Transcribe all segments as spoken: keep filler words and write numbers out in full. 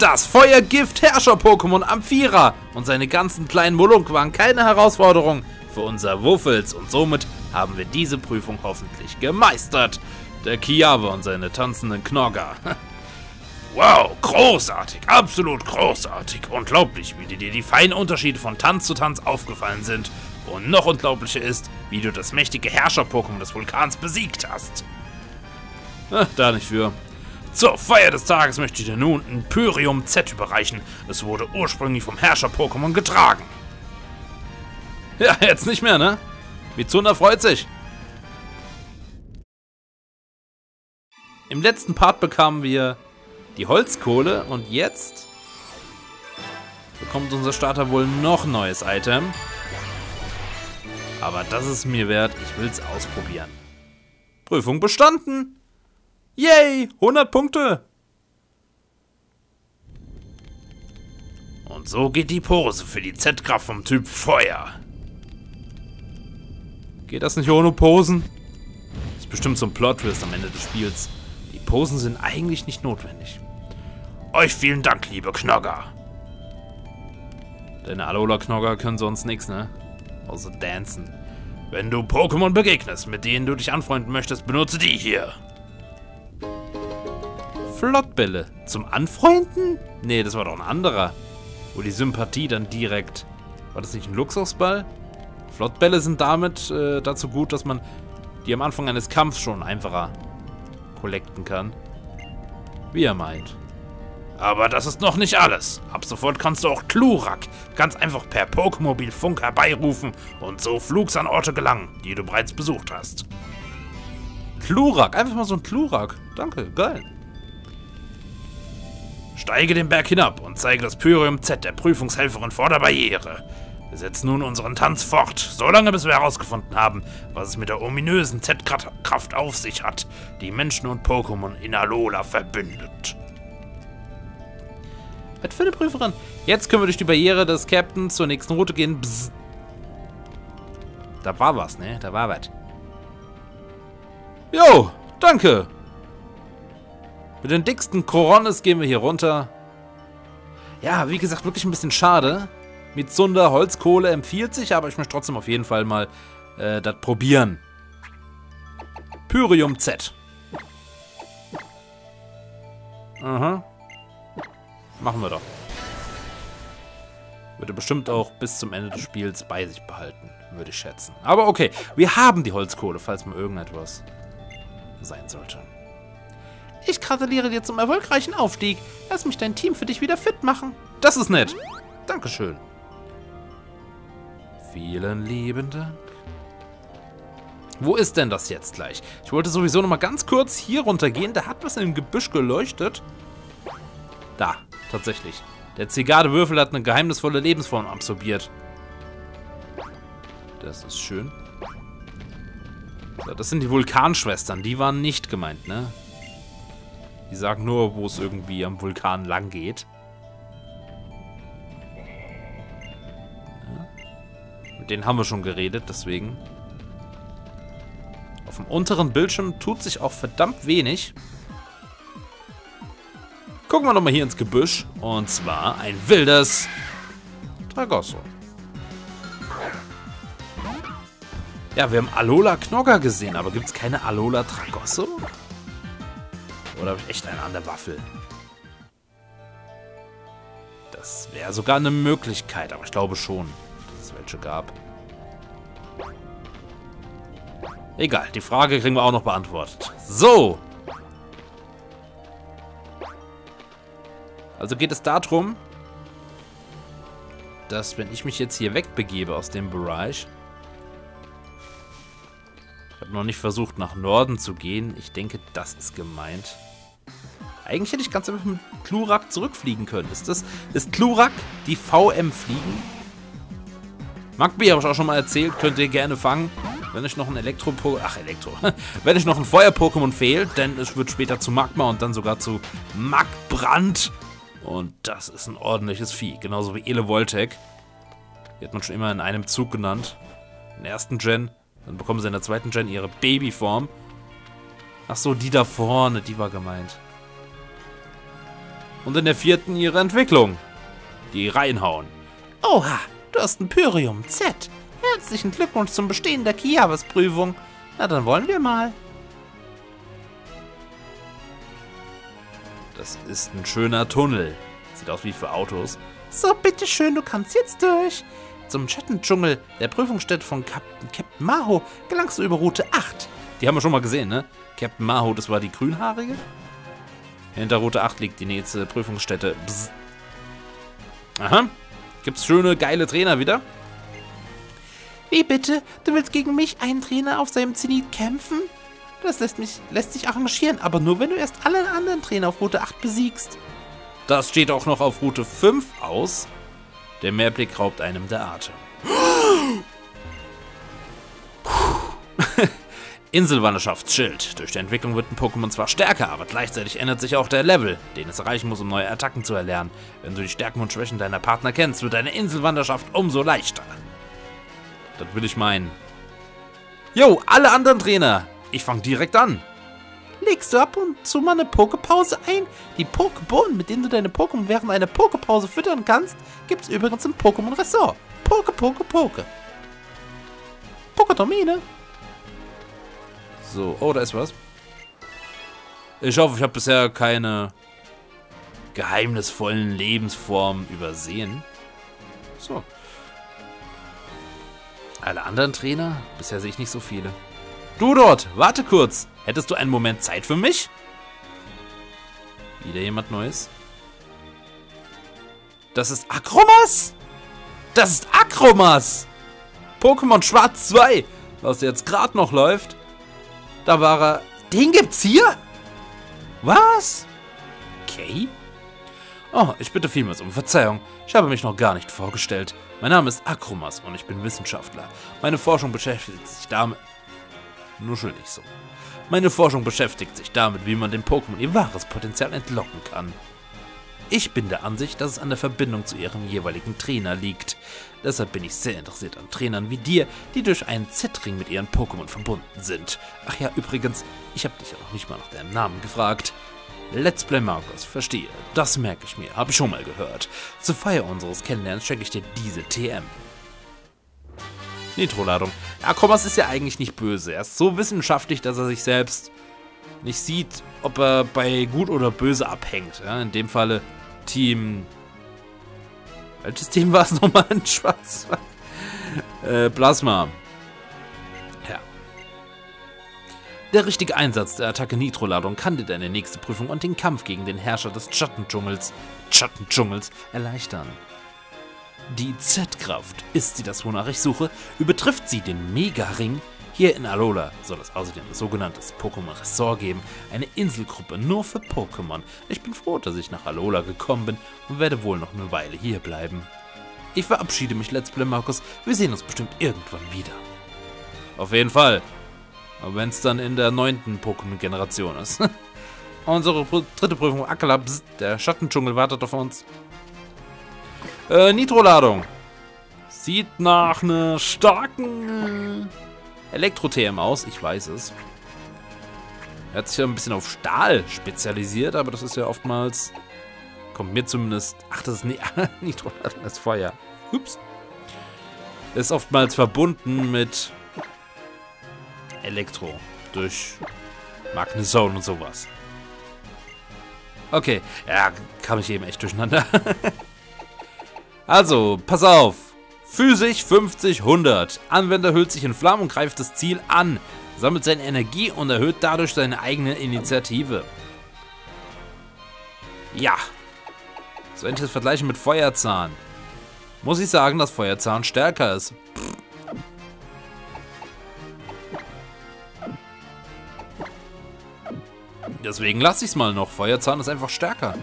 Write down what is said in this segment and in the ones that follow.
Das Feuergift-Herrscher-Pokémon Amphira und seine ganzen kleinen Molunk waren keine Herausforderung für unser Wuffels und somit haben wir diese Prüfung hoffentlich gemeistert. Der Kiawe und seine tanzenden Knogger. Wow, großartig, absolut großartig. Unglaublich, wie dir die feinen Unterschiede von Tanz zu Tanz aufgefallen sind. Und noch unglaublicher ist, wie du das mächtige Herrscher-Pokémon des Vulkans besiegt hast. Ach, da nicht für. Zur Feier des Tages möchte ich dir nun ein Pyrium-Z überreichen. Es wurde ursprünglich vom Herrscher-Pokémon getragen. Ja, jetzt nicht mehr, ne? Mitsunda freut sich. Im letzten Part bekamen wir die Holzkohle und jetzt bekommt unser Starter wohl noch neues Item. Aber das ist mir wert, ich will's ausprobieren. Prüfung bestanden! Yay! hundert Punkte! Und so geht die Pose für die Z-Kraft vom Typ Feuer. Geht das nicht ohne Posen? Ist bestimmt so ein Plot-Twist am Ende des Spiels. Die Posen sind eigentlich nicht notwendig. Euch vielen Dank, liebe Knogger. Deine Alola-Knogger können sonst nichts, ne? Außer dancen. Wenn du Pokémon begegnest, mit denen du dich anfreunden möchtest, benutze die hier. Flottbälle. Zum Anfreunden? Nee, das war doch ein anderer. Wo die Sympathie dann direkt... War das nicht ein Luxusball? Flottbälle sind damit äh, dazu gut, dass man die am Anfang eines Kampfs schon einfacher kollekten kann. Wie er meint. Aber das ist noch nicht alles. Ab sofort kannst du auch Klurak ganz einfach per Pokemobilfunk herbeirufen und so flugs an Orte gelangen, die du bereits besucht hast. Klurak. Einfach mal so ein Klurak. Danke, geil. Steige den Berg hinab und zeige das Pyrium-Z der Prüfungshelferin vor der Barriere. Wir setzen nun unseren Tanz fort, solange bis wir herausgefunden haben, was es mit der ominösen Z-Kraft auf sich hat, die Menschen und Pokémon in Alola verbindet. Was für eine Prüferin? Jetzt können wir durch die Barriere des Captains zur nächsten Route gehen. Bzz. Da war was, ne? Da war was. Jo, danke! Mit den dicksten Koronis gehen wir hier runter. Ja, wie gesagt, wirklich ein bisschen schade. Mitsunda Holzkohle empfiehlt sich, aber ich möchte trotzdem auf jeden Fall mal äh, das probieren. Pyrium-Z. Aha. Machen wir doch. Würde bestimmt auch bis zum Ende des Spiels bei sich behalten, würde ich schätzen. Aber okay, wir haben die Holzkohle, falls mal irgendetwas sein sollte. Ich gratuliere dir zum erfolgreichen Aufstieg. Lass mich dein Team für dich wieder fit machen. Das ist nett. Dankeschön. Vielen lieben Dank. Wo ist denn das jetzt gleich? Ich wollte sowieso nochmal ganz kurz hier runter gehen. Da hat was im Gebüsch geleuchtet. Da, tatsächlich. Der Zigadewürfel hat eine geheimnisvolle Lebensform absorbiert. Das ist schön. So, das sind die Vulkanschwestern. Die waren nicht gemeint, ne? Die sagen nur, wo es irgendwie am Vulkan lang geht. Ja. Mit denen haben wir schon geredet, deswegen. Auf dem unteren Bildschirm tut sich auch verdammt wenig. Gucken wir nochmal hier ins Gebüsch. Und zwar ein wildes Tragoso. Ja, wir haben Alola-Knogger gesehen, aber gibt es keine Alola-Tragoso? Oder habe ich echt einen an der Waffel? Das wäre sogar eine Möglichkeit, aber ich glaube schon, dass es welche gab. Egal, die Frage kriegen wir auch noch beantwortet. So! Also geht es darum, dass wenn ich mich jetzt hier wegbegebe aus dem Bereich... Ich habe noch nicht versucht, nach Norden zu gehen. Ich denke, das ist gemeint. Eigentlich hätte ich ganz einfach mit Klurak zurückfliegen können. Ist das? Ist Klurak die V M Fliegen? Magbi habe ich auch schon mal erzählt. Könnt ihr gerne fangen, wenn ich noch ein Elektro-Pokémon... Ach, Elektro. Wenn ich noch ein Feuer-Pokémon fehlt, denn es wird später zu Magma und dann sogar zu Magbrand. Und das ist ein ordentliches Vieh. Genauso wie Elevoltec. Die hat man schon immer in einem Zug genannt. Im ersten Gen. Dann bekommen sie in der zweiten Gen ihre Babyform. Ach so, die da vorne, die war gemeint. und in der vierten ihre Entwicklung. Die reinhauen. Oha, du hast ein Pyrium-Z. Herzlichen Glückwunsch zum Bestehen der Kiawes-Prüfung. Na, dann wollen wir mal. Das ist ein schöner Tunnel. Sieht aus wie für Autos. So, bitteschön, du kannst jetzt durch. Zum Schattendschungel der Prüfungsstätte von Captain, Captain Maho gelangst du über Route acht. Die haben wir schon mal gesehen, ne? Captain Maho, das war die grünhaarige? Hinter Route acht liegt die nächste Prüfungsstätte. Bzz. Aha. Gibt's schöne, geile Trainer wieder? Wie bitte? Du willst gegen mich einen Trainer auf seinem Zenit kämpfen? Das lässt, mich, lässt sich arrangieren, aber nur wenn du erst alle anderen Trainer auf Route acht besiegst. Das steht auch noch auf Route fünf aus. Der Mehrblick raubt einem der Atem. Inselwanderschaftsschild. Durch die Entwicklung wird ein Pokémon zwar stärker, aber gleichzeitig ändert sich auch der Level, den es erreichen muss, um neue Attacken zu erlernen. Wenn du die Stärken und Schwächen deiner Partner kennst, wird deine Inselwanderschaft umso leichter. Das will ich meinen. Jo, alle anderen Trainer! Ich fange direkt an! Legst du ab und zu mal eine Pokepause ein? Die Pokebohnen, mit denen du deine Pokémon während einer Pokepause füttern kannst, gibt's übrigens im Pokémon-Ressort. Poke, Poke, Poke. Poketomine. So, oh, da ist was. Ich hoffe, ich habe bisher keine geheimnisvollen Lebensformen übersehen. So. Alle anderen Trainer? Bisher sehe ich nicht so viele. Du dort, warte kurz. Hättest du einen Moment Zeit für mich? Wieder jemand Neues? Das ist Achromas? Das ist Achromas! Pokémon Schwarz zwei, was jetzt gerade noch läuft. Da war er. Den gibt's hier? Was? Okay. Oh, ich bitte vielmals um Verzeihung. Ich habe mich noch gar nicht vorgestellt. Mein Name ist Achromas und ich bin Wissenschaftler. Meine Forschung beschäftigt sich damit... Nuschel nicht so. Meine Forschung beschäftigt sich damit, wie man den Pokémon ihr wahres Potenzial entlocken kann. Ich bin der Ansicht, dass es an der Verbindung zu ihrem jeweiligen Trainer liegt. Deshalb bin ich sehr interessiert an Trainern wie dir, die durch einen Z-Ring mit ihren Pokémon verbunden sind. Ach ja, übrigens, ich habe dich ja noch nicht mal nach deinem Namen gefragt. Let's Play Markus, verstehe. Das merke ich mir, habe ich schon mal gehört. Zur Feier unseres Kennenlernens schenke ich dir diese T M. Nitroladung. Achromas ist ja eigentlich nicht böse. Er ist so wissenschaftlich, dass er sich selbst nicht sieht, ob er bei gut oder böse abhängt. Ja, in dem Falle Team... Welches Team war es nochmal? Ein Schwarz? äh, Plasma. Ja. Der richtige Einsatz der Attacke Nitroladung kann dir deine nächste Prüfung und den Kampf gegen den Herrscher des Schattendschungels, Schattendschungels erleichtern. Die Z-Kraft, ist sie das, wonach ich suche, übertrifft sie den Mega-Ring. Hier in Alola soll es außerdem ein sogenanntes Pokémon-Ressort geben, eine Inselgruppe nur für Pokémon. Ich bin froh, dass ich nach Alola gekommen bin und werde wohl noch eine Weile hier bleiben. Ich verabschiede mich, Let's Play Markus, wir sehen uns bestimmt irgendwann wieder. Auf jeden Fall, aber wenn es dann in der neunten Pokémon-Generation ist. Unsere dritte Prüfung, Akala, der Schattendschungel wartet auf uns. Äh, Nitroladung. Sieht nach einer starken Elektro-T M aus, ich weiß es. Er hat sich ja ein bisschen auf Stahl spezialisiert, aber das ist ja oftmals... Kommt mir zumindest... Ach, das ist... Nitroladung, das ist Feuer. Ups. Ist oftmals verbunden mit Elektro. Durch Magnezone und sowas. Okay. Ja, kam ich eben echt durcheinander. Also, pass auf. Physisch fünfzig, hundert. Anwender hüllt sich in Flammen und greift das Ziel an, sammelt seine Energie und erhöht dadurch seine eigene Initiative. Ja. So, wenn ich das vergleiche mit Feuerzahn, muss ich sagen, dass Feuerzahn stärker ist. Pff. Deswegen lasse ich es mal noch. Feuerzahn ist einfach stärker.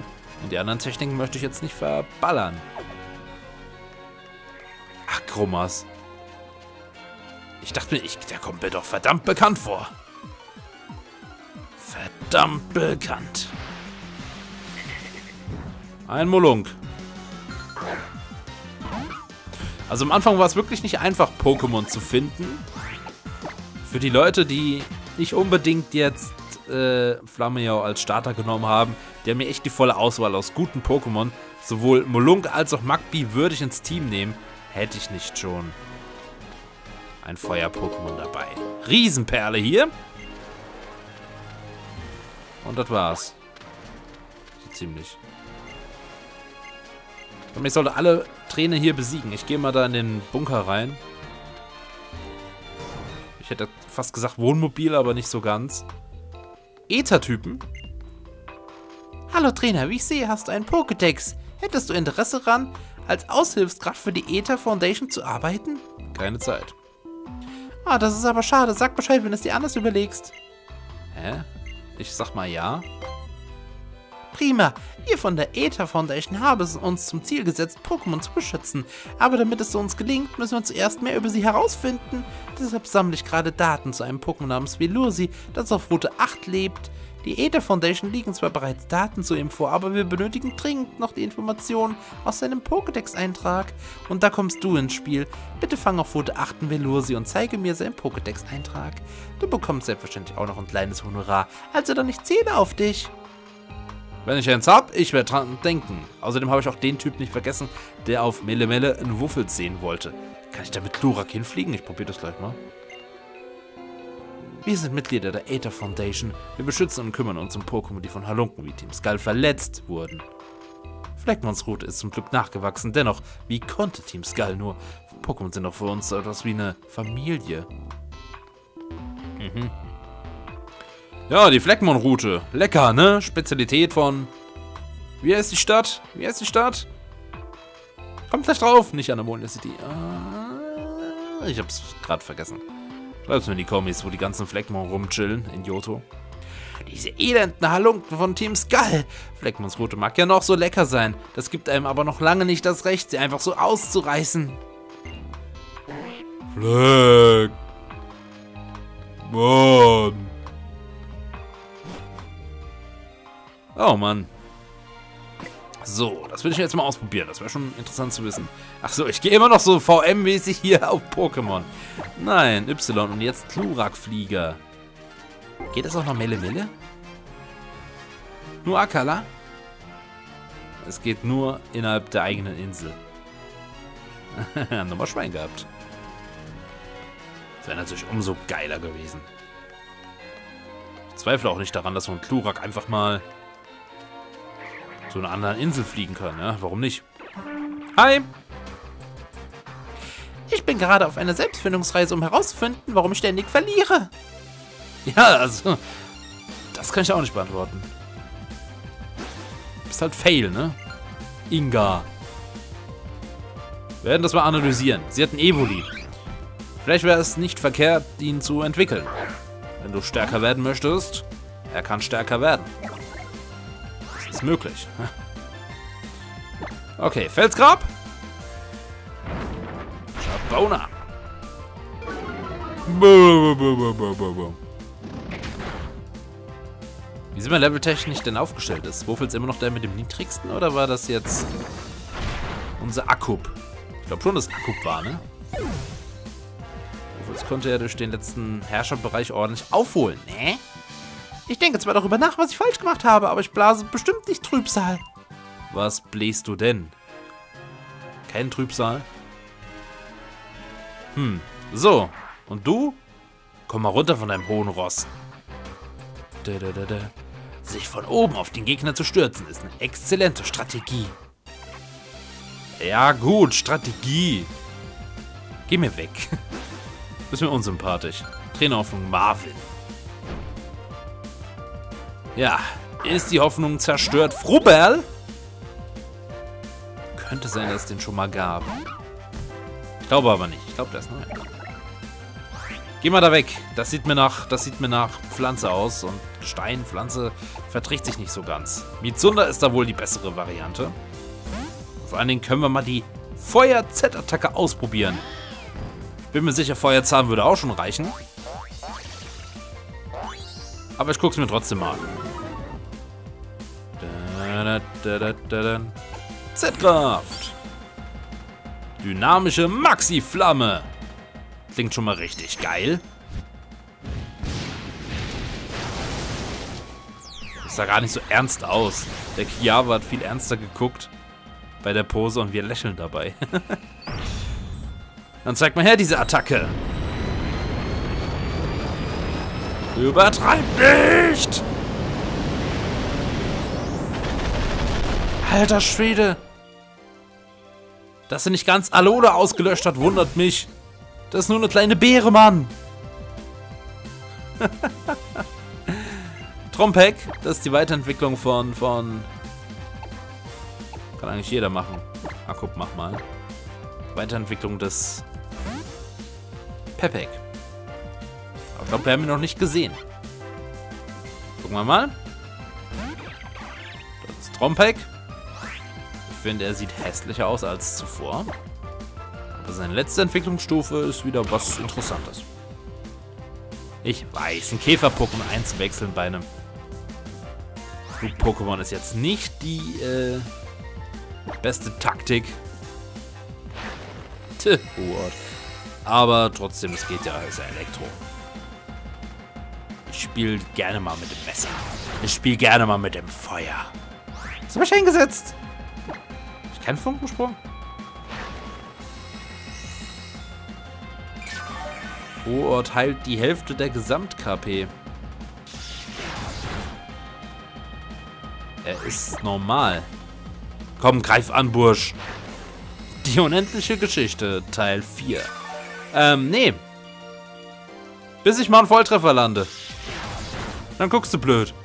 Und die anderen Techniken möchte ich jetzt nicht verballern. Achromas. Ich dachte mir, ich, der kommt mir doch verdammt bekannt vor. Verdammt bekannt. Ein Molunk. Also am Anfang war es wirklich nicht einfach, Pokémon zu finden. Für die Leute, die nicht unbedingt jetzt äh, Flammejau als Starter genommen haben, Die haben hier echt die volle Auswahl aus guten Pokémon. Sowohl Molunk als auch Magby würde ich ins Team nehmen. Hätte ich nicht schon ein Feuer-Pokémon dabei. Riesenperle hier. Und das war's. So ziemlich. Ich sollte alle Trainer hier besiegen. Ich gehe mal da in den Bunker rein. Ich hätte fast gesagt Wohnmobil, aber nicht so ganz. Äther-Typen. Hallo Trainer, wie ich sehe, hast du einen Pokédex. Hättest du Interesse daran, als Aushilfskraft für die Aether Foundation zu arbeiten? Keine Zeit. Ah, das ist aber schade. Sag Bescheid, wenn du es dir anders überlegst. Hä? Ich sag mal ja. Prima. Wir von der Aether Foundation haben es uns zum Ziel gesetzt, Pokémon zu beschützen. Aber damit es uns gelingt, müssen wir zuerst mehr über sie herausfinden. Deshalb sammle ich gerade Daten zu einem Pokémon namens Velursi, das auf Route acht lebt. Die Aether Foundation liegen zwar bereits Daten zu ihm vor, aber wir benötigen dringend noch die Informationen aus seinem Pokédex-Eintrag. Und da kommst du ins Spiel. Bitte fang auf Route acht Velursi und zeige mir seinen Pokédex-Eintrag. Du bekommst selbstverständlich auch noch ein kleines Honorar, also dann ich zähle auf dich. Wenn ich eins hab, ich werde dran denken. Außerdem habe ich auch den Typ nicht vergessen, der auf Mele Mele einen Wuffels sehen wollte. Kann ich da mit Klurak hinfliegen? Ich probiere das gleich mal. Wir sind Mitglieder der Aether Foundation. Wir beschützen und kümmern uns um Pokémon, die von Halunken wie Team Skull verletzt wurden. Fleckmons Route ist zum Glück nachgewachsen. Dennoch, wie konnte Team Skull nur? Pokémon sind doch für uns so etwas wie eine Familie. Mhm. Ja, die Fleckmon-Route. Lecker, ne? Spezialität von... Wie heißt die Stadt? Wie heißt die Stadt? Kommt gleich drauf. Nicht Anemone City. Ah, ich hab's gerade vergessen. Schreib's mir in die Kommis, wo die ganzen Fleckmon rumchillen in Johto. Diese elenden Halunken von Team Skull. Fleckmons Route mag ja noch so lecker sein. Das gibt einem aber noch lange nicht das Recht, sie einfach so auszureißen. Fleckmon. Oh Mann. So, das will ich jetzt mal ausprobieren. Das wäre schon interessant zu wissen. Achso, ich gehe immer noch so V M-mäßig hier auf Pokémon. Nein, Y und jetzt Klurak-Flieger. Geht das auch noch Mele Mele? Nur Akala? Es geht nur innerhalb der eigenen Insel. Haben nochmal Schwein gehabt. Das wäre natürlich umso geiler gewesen. Ich zweifle auch nicht daran, dass so ein Klurak einfach mal zu einer anderen Insel fliegen kann, ja? Warum nicht? Hi! Ich bin gerade auf einer Selbstfindungsreise, um herauszufinden, warum ich ständig verliere. Ja, also, das kann ich auch nicht beantworten. Ist halt fail, ne? Inga. Wir werden das mal analysieren. Sie hat einen Evoli. Vielleicht wäre es nicht verkehrt, ihn zu entwickeln. Wenn du stärker werden möchtest, er kann stärker werden. Ist möglich. Okay, Felsgrab. Schabauner. Wie sind wir leveltechnisch denn aufgestellt? Ist Wuffels immer noch der mit dem niedrigsten oder war das jetzt unser Akub? Ich glaube schon, dass Akub war, ne? Wuffels konnte ja durch den letzten Herrscherbereich ordentlich aufholen, ne? Ich denke zwar darüber nach, was ich falsch gemacht habe, aber ich blase bestimmt nicht Trübsal. Was bläst du denn? Kein Trübsal? Hm, so. Und du? Komm mal runter von deinem hohen Ross. Da, da, da, da. Sich von oben auf den Gegner zu stürzen, ist eine exzellente Strategie. Ja gut, Strategie. Geh mir weg. Bist mir unsympathisch. Trainer auf den Marvin. Ja, ist die Hoffnung zerstört. Frubbel? Könnte sein, dass es den schon mal gab. Ich glaube aber nicht. Ich glaube, das ist neu. Geh mal da weg. Das sieht mir nach, das sieht mir nach Pflanze aus. Und Stein, Pflanze verträgt sich nicht so ganz. Mitsunda ist da wohl die bessere Variante. Vor allen Dingen können wir mal die Feuer-Z-Attacke ausprobieren. Bin mir sicher, Feuerzahn würde auch schon reichen. Aber ich guck's mir trotzdem mal an. Z-Kraft. Dynamische Maxi-Flamme. Klingt schon mal richtig geil. Das sah gar nicht so ernst aus. Der Kiawe hat viel ernster geguckt bei der Pose und wir lächeln dabei. Dann zeigt mal her diese Attacke. Übertreib nicht! Alter Schwede! Dass er nicht ganz Alola ausgelöscht hat, wundert mich. Das ist nur eine kleine Beere, Mann! Trompek, das ist die Weiterentwicklung von, von... Kann eigentlich jeder machen. Akub, mach mal. Weiterentwicklung des... Pepek. Aber ich glaube, wir haben ihn noch nicht gesehen. Gucken wir mal. Das ist Trompek. Ich finde, er sieht hässlicher aus als zuvor. Aber seine letzte Entwicklungsstufe ist wieder was Interessantes. Ich weiß, ein Käfer-Pokémon einzuwechseln bei einem Flug-Pokémon ist jetzt nicht die äh, beste Taktik. Tö, oh Gott. Aber trotzdem, es geht ja, ist ja Elektro. Ich spiele gerne mal mit dem Messer. Ich spiele gerne mal mit dem Feuer. Was habe ich hingesetzt? Hab ich keinen Funkensprung? Ruhrort heilt die Hälfte der Gesamt-K P. Er ist normal. Komm, greif an, Bursch. Die unendliche Geschichte, Teil vier. Ähm, nee. Bis ich mal einen Volltreffer lande. Dann guckst du blöd.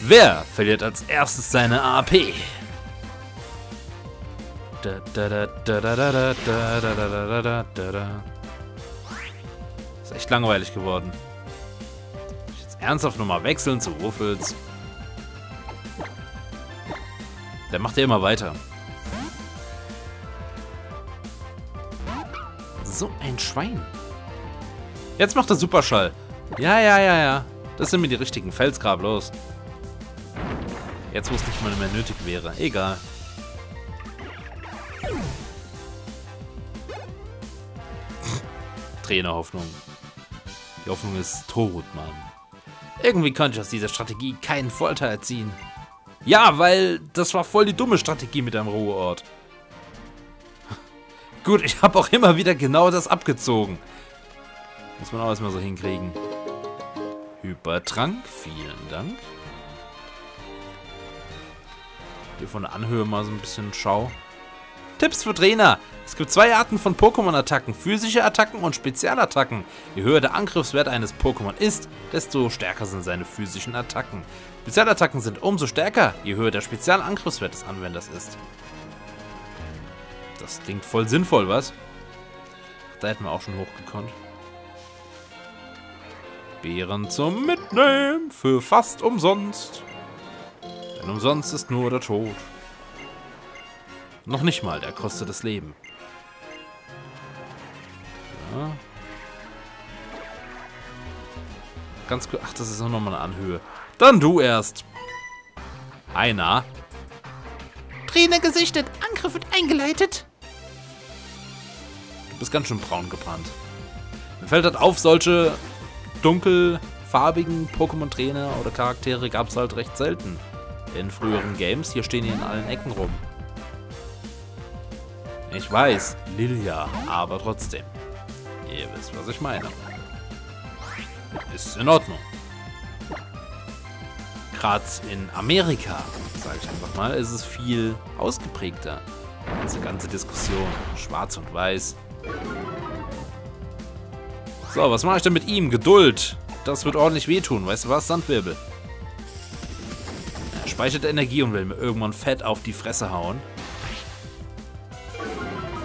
Wer verliert als erstes seine A P? Da, da, da, da, da, da, da, da, da, da, da. Ist echt langweilig geworden. Muss ich jetzt ernsthaft nochmal wechseln zu Wuffels? Der macht ja immer weiter. So ein Schwein. Jetzt macht er Superschall. Ja, ja, ja, ja. Das sind mir die richtigen Felsgrab, los. Jetzt, wo es nicht mal mehr nötig wäre. Egal. Trainerhoffnung. Die Hoffnung ist tot, Mann. Irgendwie konnte ich aus dieser Strategie keinen Vorteil ziehen. Ja, weil das war voll die dumme Strategie mit einem Ruheort. Gut, ich habe auch immer wieder genau das abgezogen. Muss man auch erstmal so hinkriegen. Hypertrank, vielen Dank. Hier von der Anhöhe mal so ein bisschen schau. Tipps für Trainer. Es gibt zwei Arten von Pokémon-Attacken. Physische Attacken und Spezialattacken. Je höher der Angriffswert eines Pokémon ist, desto stärker sind seine physischen Attacken. Spezialattacken sind umso stärker, je höher der Spezialangriffswert des Anwenders ist. Das klingt voll sinnvoll, was? Da hätten wir auch schon hochgekonnt. Beeren zum Mitnehmen. Für fast umsonst. Denn umsonst ist nur der Tod. Noch nicht mal, der kostet das Leben. Ja. Ganz gut. Ach, das ist auch nochmal eine Anhöhe. Dann du erst. Einer. Trainer gesichtet. Angriff wird eingeleitet. Du bist ganz schön braun gebrannt. Mir fällt halt auf, solche dunkelfarbigen Pokémon-Trainer oder Charaktere gab es halt recht selten in früheren Games. Hier stehen die in allen Ecken rum. Ich weiß, Lilia, aber trotzdem. Ihr wisst, was ich meine. Ist in Ordnung. Gerade in Amerika, sage ich einfach mal, ist es viel ausgeprägter. Diese ganze Diskussion, schwarz und weiß. So, was mache ich denn mit ihm? Geduld. Das wird ordentlich wehtun. Weißt du was? Sandwirbel. Er speichert Energie und will mir irgendwann fett auf die Fresse hauen.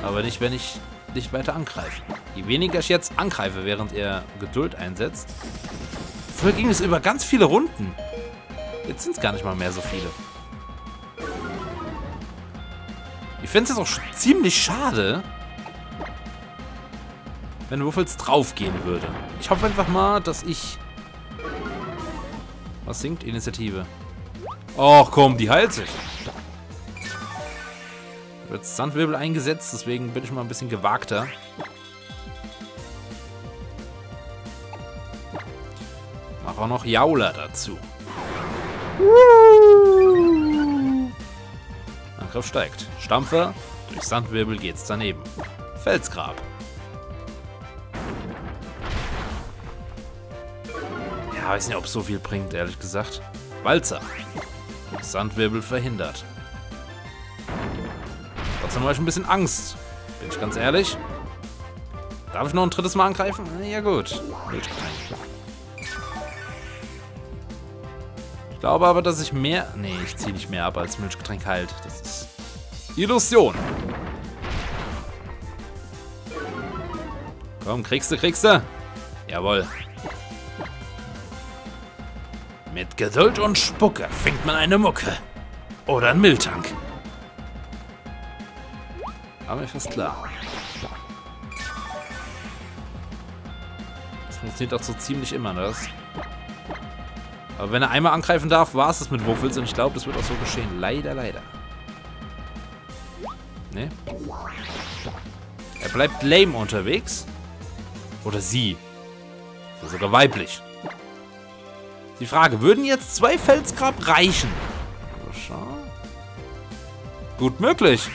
Aber nicht, wenn ich nicht weiter angreife. Je weniger ich jetzt angreife, während er Geduld einsetzt. Früher ging es über ganz viele Runden. Jetzt sind es gar nicht mal mehr so viele. Ich finde es jetzt auch ziemlich schade, wenn Wuffels draufgehen würde. Ich hoffe einfach mal, dass ich... Was singt Initiative? Och komm, die heilt sich. Wird Sandwirbel eingesetzt, deswegen bin ich mal ein bisschen gewagter. mache auch noch Jauler dazu. Angriff steigt. Stampfer. Durch Sandwirbel geht's daneben. Felsgrab. Ja, weiß nicht, ob es so viel bringt, ehrlich gesagt. Walzer. Sandwirbel verhindert. Trotzdem habe ich ein bisschen Angst. Bin ich ganz ehrlich. Darf ich noch ein drittes Mal angreifen? Ja gut. Ich glaube aber, dass ich mehr... Nee, ich ziehe nicht mehr ab als Milchgetränk halt. Das ist... Illusion. Komm, kriegst du, kriegst du. Jawohl. Mit Geduld und Spucke fängt man eine Mucke. Oder einen Milchtank. Aber mir fast klar. Das funktioniert auch so ziemlich immer, das. Aber wenn er einmal angreifen darf, war es das mit Wuffels. Und ich glaube, das wird auch so geschehen. Leider, leider. Ne? Er bleibt lame unterwegs. Oder sie. Oder sogar weiblich. Die Frage, würden jetzt zwei Felsgrab reichen? So, schau. Gut möglich.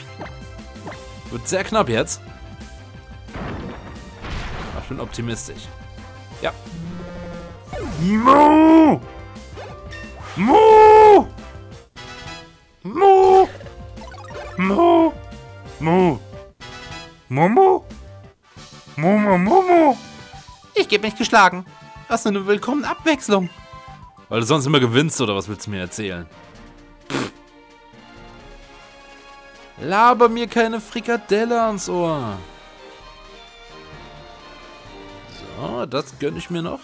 Wird sehr knapp jetzt. Aber ich bin optimistisch. Ja. Mu! Mu! Mu! Mu! Mu! Mumu! Mumu, Mumu! Ich geb mich geschlagen. Was eine willkommene Abwechslung. Weil du sonst immer gewinnst, oder was willst du mir erzählen? Pff. Laber mir keine Frikadelle ans Ohr. So, das gönne ich mir noch.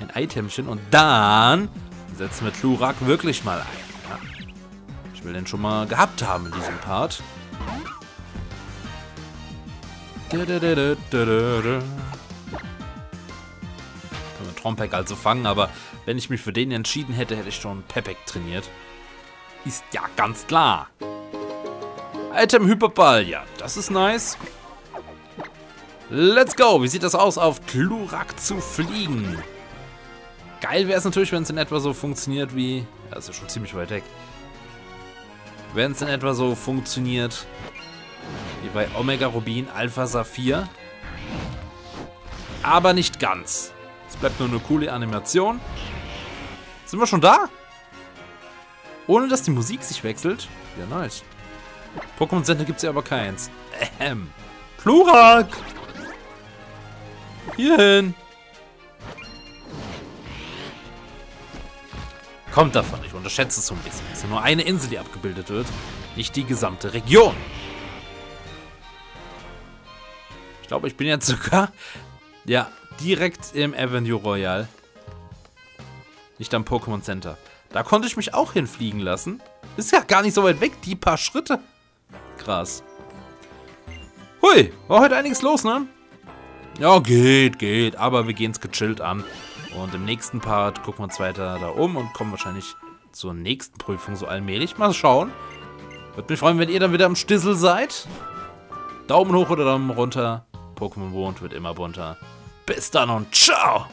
Ein Itemchen und dann setzen wir Klurak wirklich mal ein. Ja. Ich will den schon mal gehabt haben in diesem Part. Können wir Trompek also fangen, aber wenn ich mich für den entschieden hätte, hätte ich schon Pepek trainiert. Ist ja ganz klar. Item Hyperball, ja, das ist nice. Let's go, wie sieht das aus, auf Klurak zu fliegen? Geil wäre es natürlich, wenn es in etwa so funktioniert wie... Ja, das ist schon ziemlich weit weg. Wenn es in etwa so funktioniert wie bei Omega Rubin, Alpha Saphir. Aber nicht ganz. Es bleibt nur eine coole Animation. Sind wir schon da? Ohne, dass die Musik sich wechselt? Ja, nice. Pokémon Center gibt es ja aber keins. Ähm. Klurak! Hierhin! Kommt davon, ich unterschätze es so ein bisschen. Es ist ja nur eine Insel, die abgebildet wird, nicht die gesamte Region. Ich glaube, ich bin jetzt sogar, ja, direkt im Avenue Royal. Nicht am Pokémon Center. Da konnte ich mich auch hinfliegen lassen. Ist ja gar nicht so weit weg, die paar Schritte. Krass. Hui, war heute einiges los, ne? Ja, geht, geht, aber wir gehen es gechillt an. Und im nächsten Part gucken wir uns weiter da um und kommen wahrscheinlich zur nächsten Prüfung so allmählich. Mal schauen. Würde mich freuen, wenn ihr dann wieder am Stissel seid. Daumen hoch oder Daumen runter. Pokémon Wohnt wird immer bunter. Bis dann und ciao!